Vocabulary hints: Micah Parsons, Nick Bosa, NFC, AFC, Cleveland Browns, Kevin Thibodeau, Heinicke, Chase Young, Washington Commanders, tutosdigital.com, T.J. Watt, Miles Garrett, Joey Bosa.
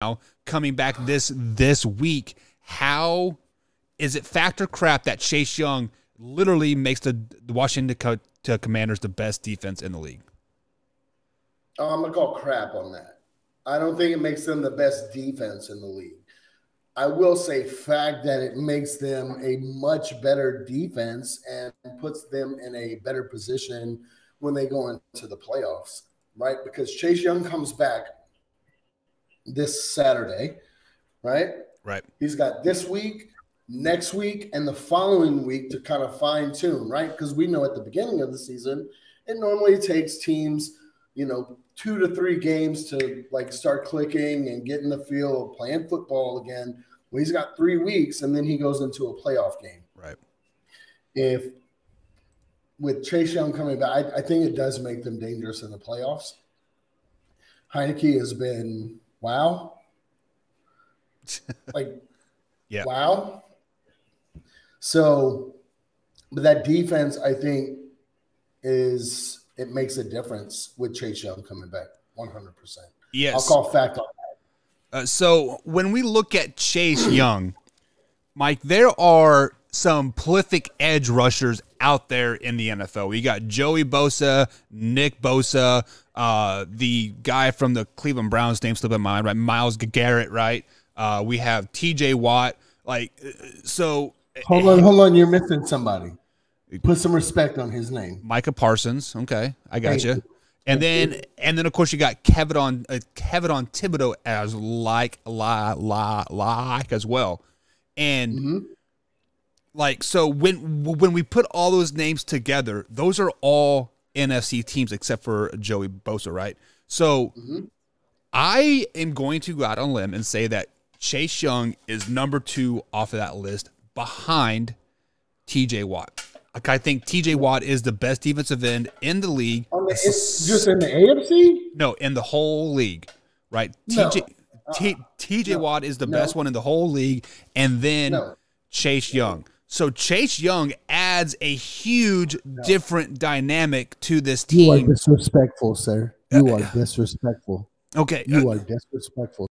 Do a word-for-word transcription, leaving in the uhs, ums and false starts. now coming back this this week. How is it factor crap that Chase Young literally makes the Washington Commanders the best defense in the league? Oh, I'm going to call crap on that. I don't think it makes them the best defense in the league. I will say fact that it makes them a much better defense and puts them in a better position when they go into the playoffs, right? Because Chase Young comes back this Saturday, right? Right. He's got this week, next week, and the following week to kind of fine-tune, right? Because we know at the beginning of the season, it normally takes teams, you know, two to three games to like start clicking and getting the feel of playing football again. Well, he's got three weeks and then he goes into a playoff game. Right. If with Chase Young coming back, I, I think it does make them dangerous in the playoffs. Heinicke has been, wow. Like, yeah. Wow. So, but that defense, I think, is, it makes a difference with Chase Young coming back, one hundred percent. Yes. I'll call fact on that. Uh, so when we look at Chase Young, Mike, there are some prolific edge rushers out there in the N F L. You got Joey Bosa, Nick Bosa, uh, the guy from the Cleveland Browns, name slipping my mind, right? Miles Garrett, right? Uh, we have T J. Watt. Like, so. Hold on, hold on. You're missing somebody. Put some respect on his name. Micah Parsons. Okay, I got you. And then, and then, of course, you got Kevin on uh, Kevin on Thibodeau as like la la like as well, and mm-hmm. like so. When when we put all those names together, those are all N F C teams except for Joey Bosa, right? So, mm-hmm. I am going to go out on a limb and say that Chase Young is number two off of that list, behind T J. Watt. Like I think T J. Watt is the best defensive end in the league. On the, it's just in the A F C? No, in the whole league, right? No. T J. Uh, T J No. Watt is the no. best one in the whole league, and then no. Chase Young. So Chase Young adds a huge no. different dynamic to this team. You are disrespectful, sir. You are disrespectful. Okay. You are disrespectful.